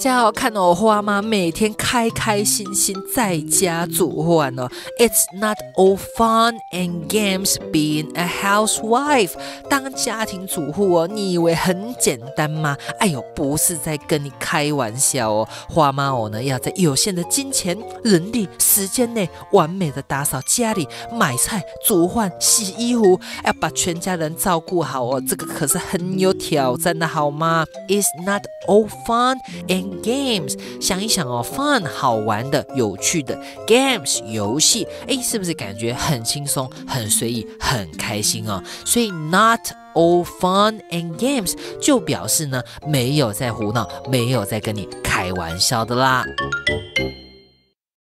家要看我花妈每天开开心心在家煮饭哦。It's not all fun and games being a housewife。当家庭主妇哦，你以为很简单吗？哎呦，不是在跟你开玩笑哦。花妈我呢，要在有限的金钱、人力、时间内，完美的打扫家里、买菜、煮饭、洗衣服，要把全家人照顾好哦。这个可是很有挑战的，好吗 ？It's not all fun and games。想一想哦 ，fun 好玩的、有趣的 ，games 游戏，哎，是不是感觉很轻松、很随意、很开心哦？所以 not all fun and games 就表示呢，没有在胡闹，没有在跟你开玩笑的啦。